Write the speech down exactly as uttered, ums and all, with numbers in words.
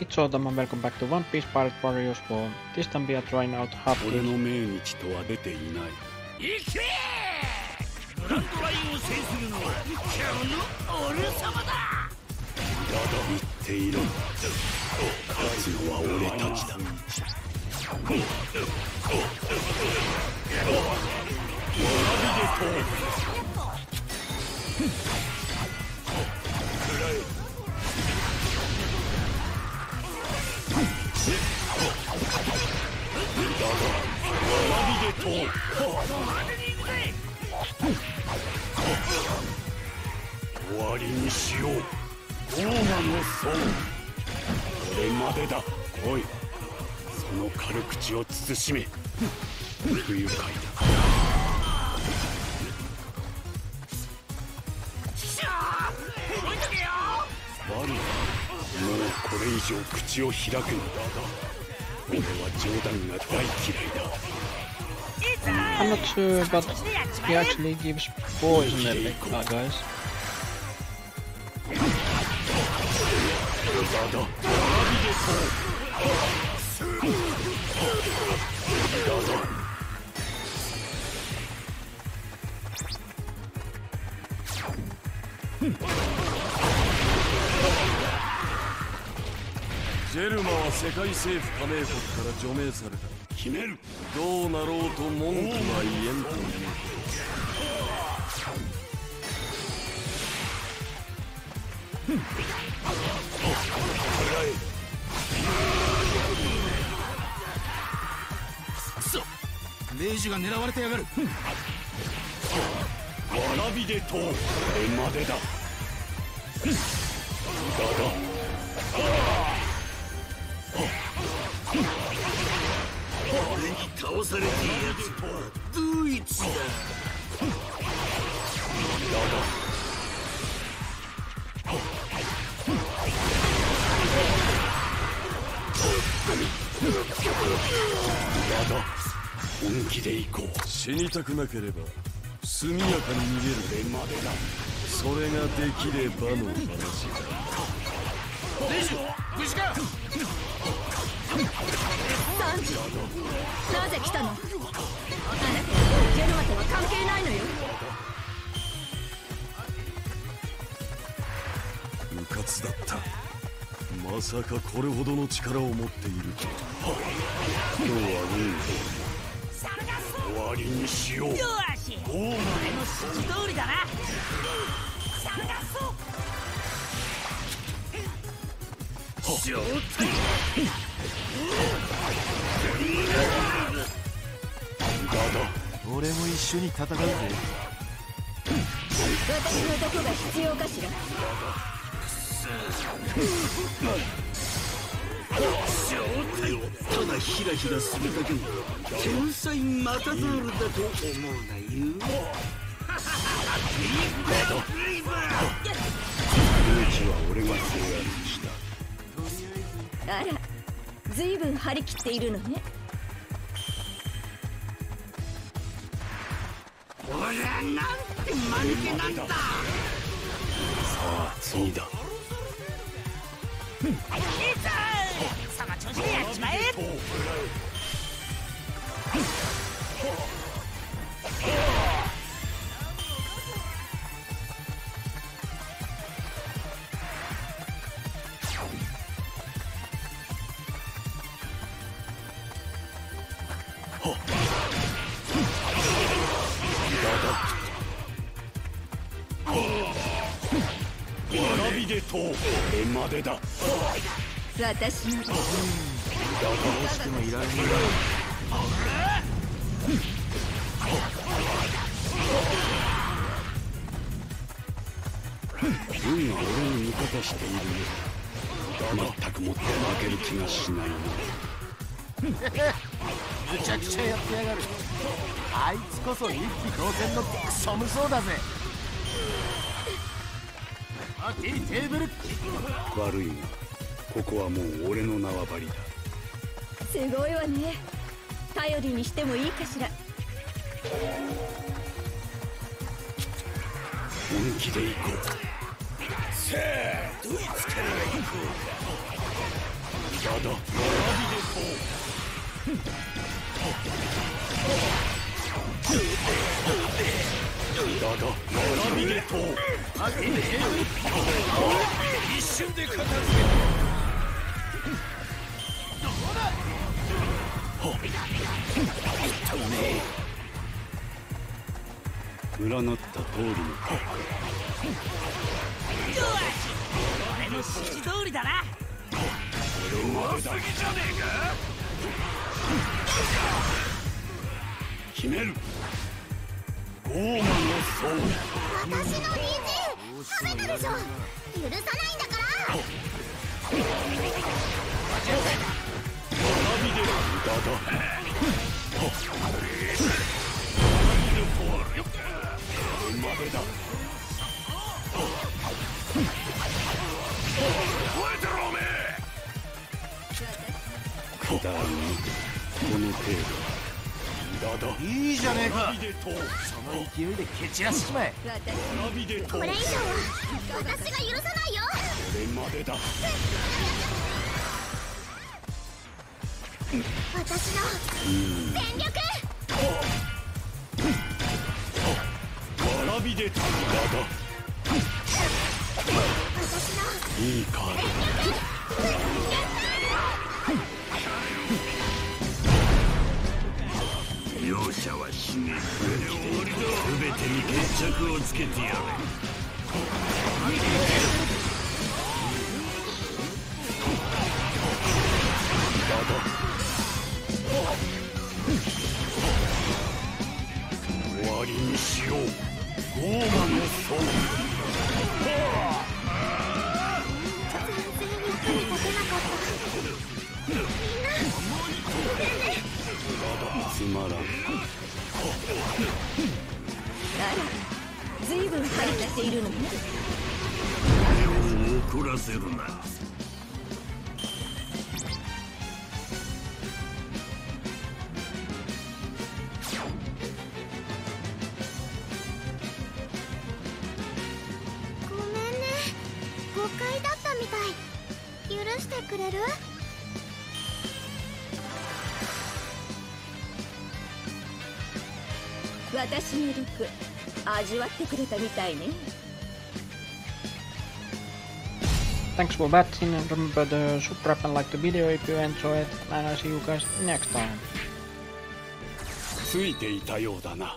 It's all and welcome back to One Piece Pirate Warriors four. This time we are trying out Hawkins. I'm not sure, but he actually gives poison effect, ah, guys. Zelma was a world safe Kaneko from the Jomei. Kimeru! How will it be? Monk is 倒されている奴ドイツだ本気で行こう死にたくなければ速やかに逃げるまでだそれができればの話だレジ無事か なぜ来たの？あなたジェルマとは関係ないのよ。うかつだった。まさかこれほどの力を持っているとは。今日は終わりにしよう。よし。お前の指示通りだな。探そう状態。 俺も一緒に戦うぜ。私のどこが必要かしら。ただひらひらするだけの天才マタドールだと思うなよ。ルーチは俺が制圧した。あら。 随分張り切っているのね。俺なんてマヌケなんだ。さあ次だ。さあ調子でやっちまえ。私の運は俺に味方しているよ全くもって負ける気がしないむちゃくちゃやってやがるあいつこそ一気当然のクソ無双だぜ テーブル悪いがここはもう俺の縄張りだすごいわね頼りにしてもいいかしら本気で行こうさあドイツから行こう占った通りの俺の指示通りだな。弱すぎじゃねえか。決める。傲慢の僧。私の人参食べたでしょ。許さないんだから。並びで無駄だ。いいじゃねえか。その勢いで蹴散らしちまえ。これ以上は私が許さないよ。これまでだ。私の全力。 いいか容赦はしねえ。全てに決着をつけてやれ。終わりにしよう。 傲慢の僧。突然すみません。つまらん。あら、ずいぶん張り切っているのね。俺を怒らせるな。私の毒味わってくれたみたいね。Thanks for watching and remember to subscribe and like the video if you enjoyed it, and I'll see you guys next time. ついていたようだな。